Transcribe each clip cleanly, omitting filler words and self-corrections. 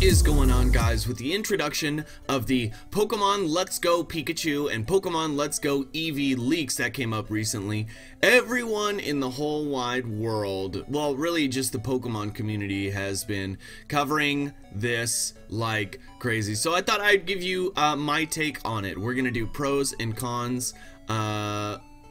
What is going on, guys? With the introduction of the Pokemon Let's Go Pikachu and Pokemon Let's Go Eevee leaks that came up recently, everyone in the whole wide world, well, really just the Pokemon community, has been covering this like crazy. So I thought I'd give you my take on it. We're gonna do pros and cons, and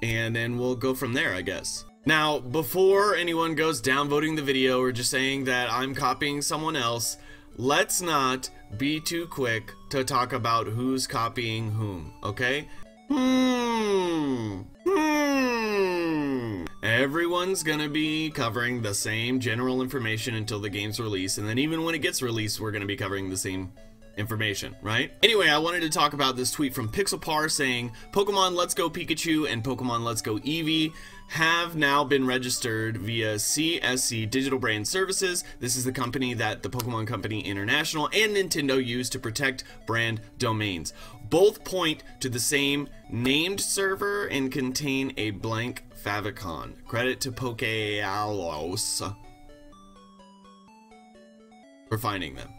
then we'll go from there, I guess. Now, before anyone goes downvoting the video or just saying that I'm copying someone else, let's not be too quick to talk about who's copying whom, okay? Everyone's gonna be covering the same general information until the game's release, and then even when it gets released, we're gonna be covering the same information, right? Anyway, I wanted to talk about this tweet from Pixelpar saying Pokemon Let's Go Pikachu and Pokemon Let's Go Eevee have now been registered via CSC Digital Brand Services. This is the company that the Pokemon Company International and Nintendo use to protect brand domains. Both point to the same named server and contain a blank favicon. Credit to Pokealos for finding them.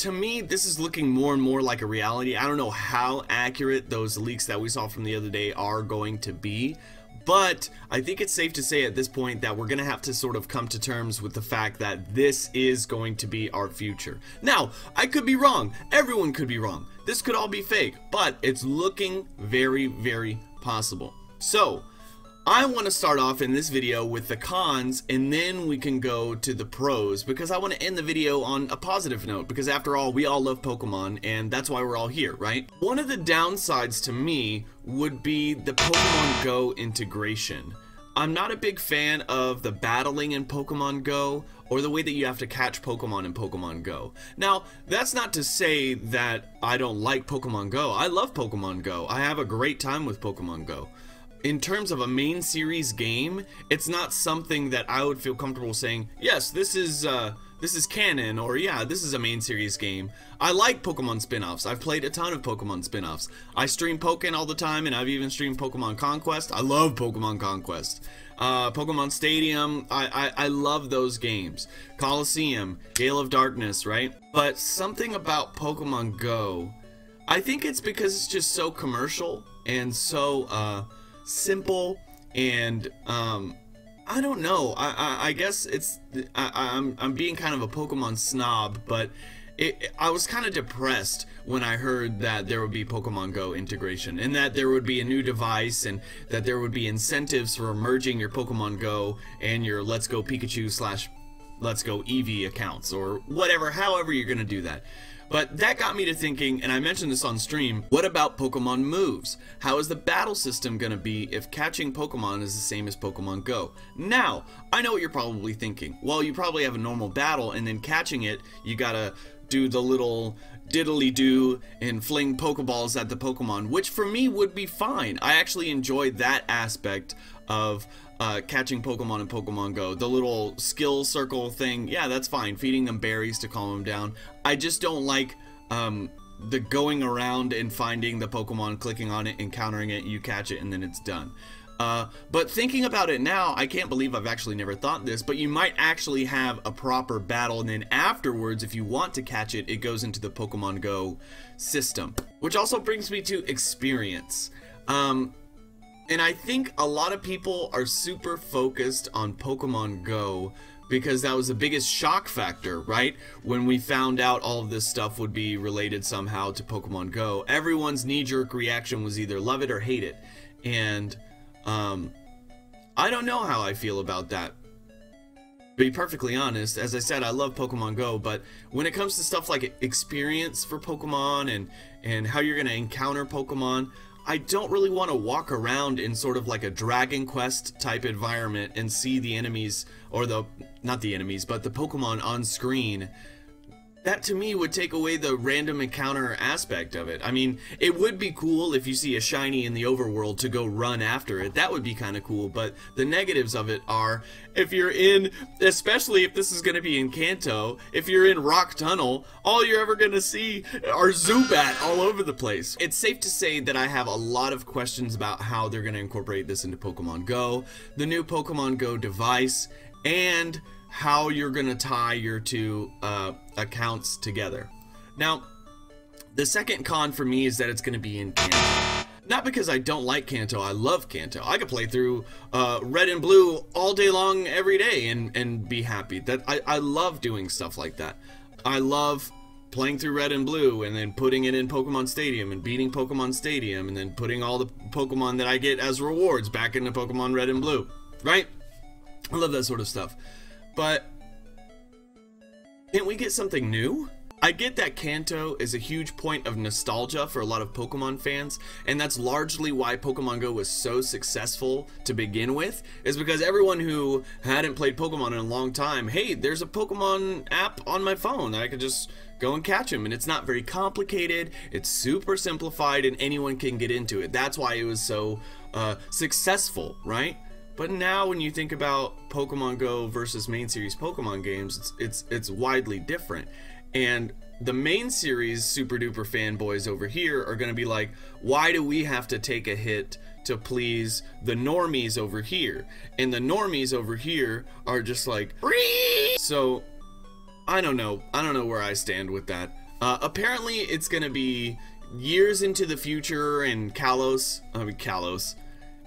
To me, this is looking more and more like a reality. I don't know how accurate those leaks that we saw from the other day are going to be, but I think it's safe to say at this point that we're going to have to sort of come to terms with the fact that this is going to be our future. Now, I could be wrong. Everyone could be wrong. This could all be fake, but it's looking very, very possible. So, I want to start off in this video with the cons, and then we can go to the pros, because I want to end the video on a positive note, because after all, we all love Pokemon and that's why we're all here, right? One of the downsides to me would be the Pokemon Go integration. I'm not a big fan of the battling in Pokemon Go or the way that you have to catch Pokemon in Pokemon Go. Now, that's not to say that I don't like Pokemon Go. I love Pokemon Go. I have a great time with Pokemon Go. In terms of a main series game, it's not something that I would feel comfortable saying, yes, this is canon, or yeah, this is a main series game. I like Pokemon spin-offs. I've played a ton of Pokemon spin-offs. I stream Pokken all the time, and I've even streamed Pokemon Conquest. I love Pokemon Conquest. Pokemon Stadium, I love those games. Coliseum, Gale of Darkness, right? But something about Pokemon Go, I think it's because it's just so commercial and so simple, and I don't know, I guess it's I'm being kind of a Pokemon snob, but I was kind of depressed when I heard that there would be Pokemon Go integration, and that there would be a new device, and that there would be incentives for merging your Pokemon Go and your Let's Go Pikachu / Let's Go Eevee accounts, or whatever, however you're gonna do that. But that got me to thinking, and I mentioned this on stream, what about Pokemon moves? How is the battle system gonna be if catching Pokemon is the same as Pokemon Go? Now, I know what you're probably thinking. Well, you probably have a normal battle, and then catching it, you gotta do the little diddly-do and fling Pokeballs at the Pokemon, which for me would be fine. I actually enjoyed that aspect of catching Pokemon in Pokemon Go. The little skill circle thing, yeah, that's fine. Feeding them berries to calm them down. I just don't like the going around and finding the Pokemon, clicking on it, encountering it, you catch it, and then it's done. But thinking about it now, I can't believe I've actually never thought this, but you might actually have a proper battle, and then afterwards, if you want to catch it, it goes into the Pokemon Go system. Which also brings me to experience. And I think a lot of people are super focused on Pokemon Go because that was the biggest shock factor, right? When we found out all of this stuff would be related somehow to Pokemon Go, everyone's knee-jerk reaction was either love it or hate it. And I don't know how I feel about that. To be perfectly honest, as I said, I love Pokemon Go, but when it comes to stuff like experience for Pokemon and how you're gonna encounter Pokemon, I don't really want to walk around in sort of like a Dragon Quest type environment and see the enemies, or the, not the enemies, but the Pokemon on screen. That to me would take away the random encounter aspect of it. I mean, it would be cool if you see a shiny in the overworld to go run after it. That would be kind of cool, but the negatives of it are, if you're in, especially if this is going to be in Kanto, if you're in Rock Tunnel, all you're ever going to see are Zubat all over the place. It's safe to say that I have a lot of questions about how they're going to incorporate this into Pokemon Go, the new Pokemon Go device, and how you're going to tie your two accounts together. Now, the second con for me is that it's going to be in Kanto. Not because I don't like Kanto, I love Kanto. I could play through Red and Blue all day long every day and be happy. That I love doing stuff like that. I love playing through Red and Blue and then putting it in Pokemon Stadium and beating Pokemon Stadium and then putting all the Pokemon that I get as rewards back into Pokemon Red and Blue, right? I love that sort of stuff. But can't we get something new? I get that Kanto is a huge point of nostalgia for a lot of Pokemon fans, and that's largely why Pokemon Go was so successful to begin with, is because everyone who hadn't played Pokemon in a long time, hey, there's a Pokemon app on my phone that I could just go and catch him, and it's not very complicated, it's super simplified, and anyone can get into it. That's why it was so successful, right? But now when you think about Pokemon Go versus main series Pokemon games, it's widely different. And the main series super duper fanboys over here are going to be like, why do we have to take a hit to please the normies over here? And the normies over here are just like, Ree! So I don't know where I stand with that. Apparently it's going to be years into the future and Kalos.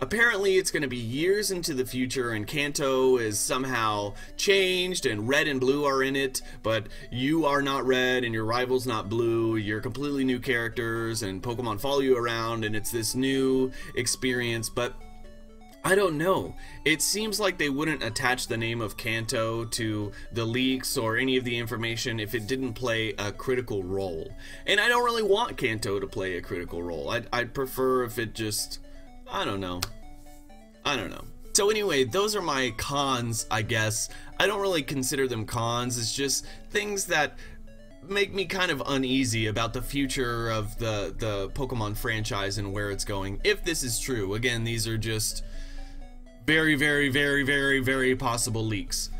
Apparently it's going to be years into the future and Kanto is somehow changed and Red and Blue are in it, but you are not Red and your rival's not Blue. You're completely new characters and Pokemon follow you around and it's this new experience, but I don't know. It seems like they wouldn't attach the name of Kanto to the leaks or any of the information if it didn't play a critical role. And I don't really want Kanto to play a critical role. I'd prefer if it just... I don't know. So anyway, those are my cons, I guess. I don't really consider them cons, it's just things that make me kind of uneasy about the future of the Pokemon franchise and where it's going, if this is true. Again, these are just very, very, very, very, very possible leaks.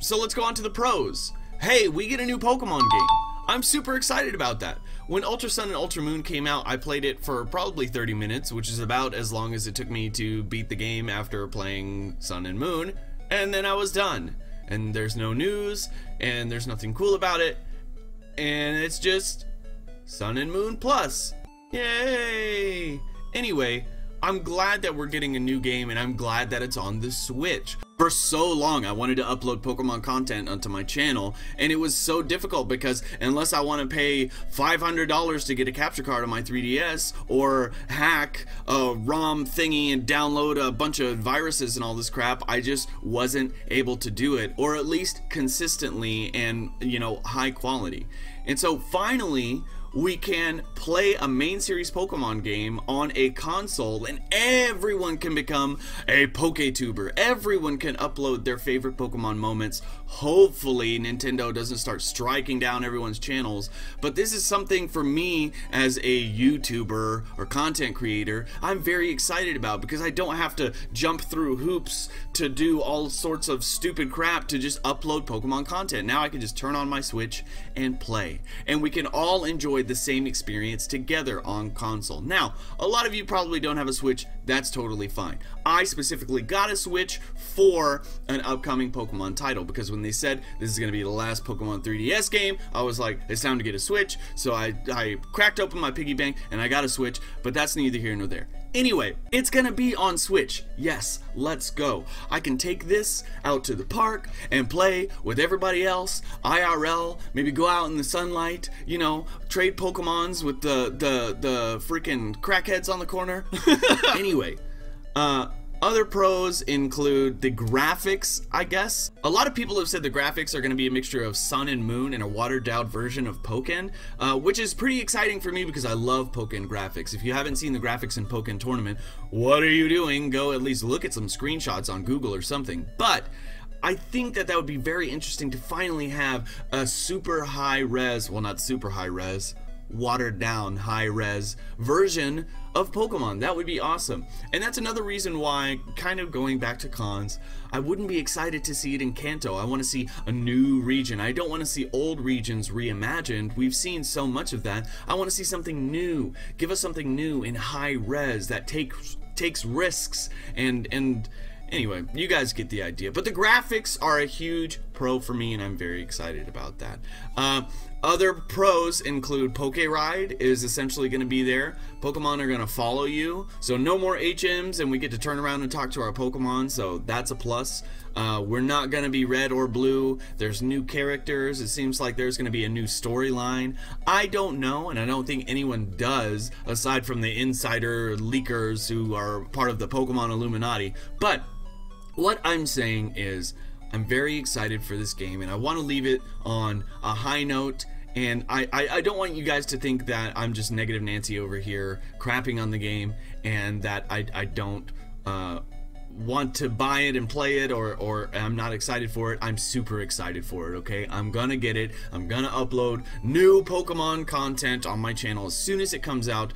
So let's go on to the pros. Hey, we get a new Pokemon game. I'm super excited about that. When Ultra Sun and Ultra Moon came out, I played it for probably 30 minutes, which is about as long as it took me to beat the game after playing Sun and Moon, and then I was done. And there's no news, and there's nothing cool about it, and it's just Sun and Moon Plus. Yay! Anyway, I'm glad that we're getting a new game, and I'm glad that it's on the Switch. For so long, I wanted to upload Pokemon content onto my channel, and it was so difficult because unless I want to pay $500 to get a capture card on my 3DS, or hack a ROM thingy and download a bunch of viruses and all this crap, I just wasn't able to do it, or at least consistently and, you know, high quality. And so finally, we can play a main series Pokemon game on a console and everyone can become a PokeTuber. Everyone can upload their favorite Pokemon moments. Hopefully Nintendo doesn't start striking down everyone's channels, but this is something for me as a YouTuber or content creator I'm very excited about, because I don't have to jump through hoops to do all sorts of stupid crap to just upload Pokemon content. Now I can just turn on my Switch and play, and we can all enjoy the same experience together on console. Now, a lot of you probably don't have a Switch. That's totally fine. I specifically got a Switch for an upcoming Pokemon title, because when they said this is going to be the last Pokemon 3DS game, I was like, it's time to get a Switch. So I cracked open my piggy bank and I got a Switch, but that's neither here nor there. Anyway, it's gonna be on Switch. Yes, let's go. I can take this out to the park and play with everybody else, IRL, maybe go out in the sunlight, you know, trade Pokemons with the freaking crackheads on the corner. Anyway, other pros include the graphics, I guess. A lot of people have said the graphics are going to be a mixture of Sun and Moon and a watered-down version of Pokken, which is pretty exciting for me because I love Pokken graphics. If you haven't seen the graphics in Pokken Tournament, what are you doing? Go at least look at some screenshots on Google or something. But I think that would be very interesting to finally have a super high-res, well, not super high-res, watered-down high-res version of Pokemon. That would be awesome. And that's another reason why, kind of going back to cons, I wouldn't be excited to see it in Kanto. I want to see a new region. I don't want to see old regions reimagined. We've seen so much of that. I want to see something new. Give us something new in high res that takes risks and Anyway, you guys get the idea. But the graphics are a huge pro for me, and I'm very excited about that. Other pros include Poke Ride is essentially going to be there. Pokemon are going to follow you. So no more HMs, and we get to turn around and talk to our Pokemon, so that's a plus. We're not going to be red or blue. There's new characters. It seems like there's going to be a new storyline. I don't know, and I don't think anyone does, aside from the insider leakers who are part of the Pokemon Illuminati. But what I'm saying is I'm very excited for this game, and I want to leave it on a high note. And I don't want you guys to think that I'm just negative Nancy over here crapping on the game, and that I don't want to buy it and play it, or I'm not excited for it. I'm super excited for it, okay? I'm gonna get it. I'm gonna upload new Pokemon content on my channel as soon as it comes out.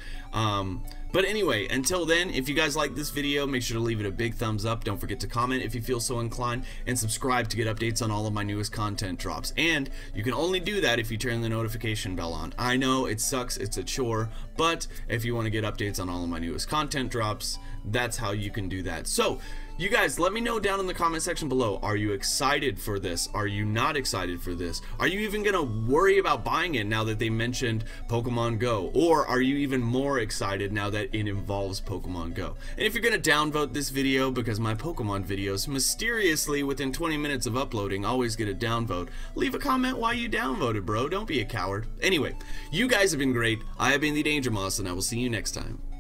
But anyway, until then, if you guys like this video, make sure to leave it a big thumbs up. Don't forget to comment if you feel so inclined, and subscribe to get updates on all of my newest content drops. And you can only do that if you turn the notification bell on. I know it sucks, it's a chore, but if you want to get updates on all of my newest content drops, that's how you can do that. So you guys, let me know down in the comment section below. Are you excited for this? Are you not excited for this? Are you even gonna worry about buying it now that they mentioned Pokemon Go? Or are you even more excited now that it involves Pokemon Go? And if you're gonna downvote this video, because my Pokemon videos mysteriously within 20 minutes of uploading always get a downvote, leave a comment why you downvoted, bro. Don't be a coward. Anyway, you guys have been great. I have been the Danger Mouse, and I will see you next time.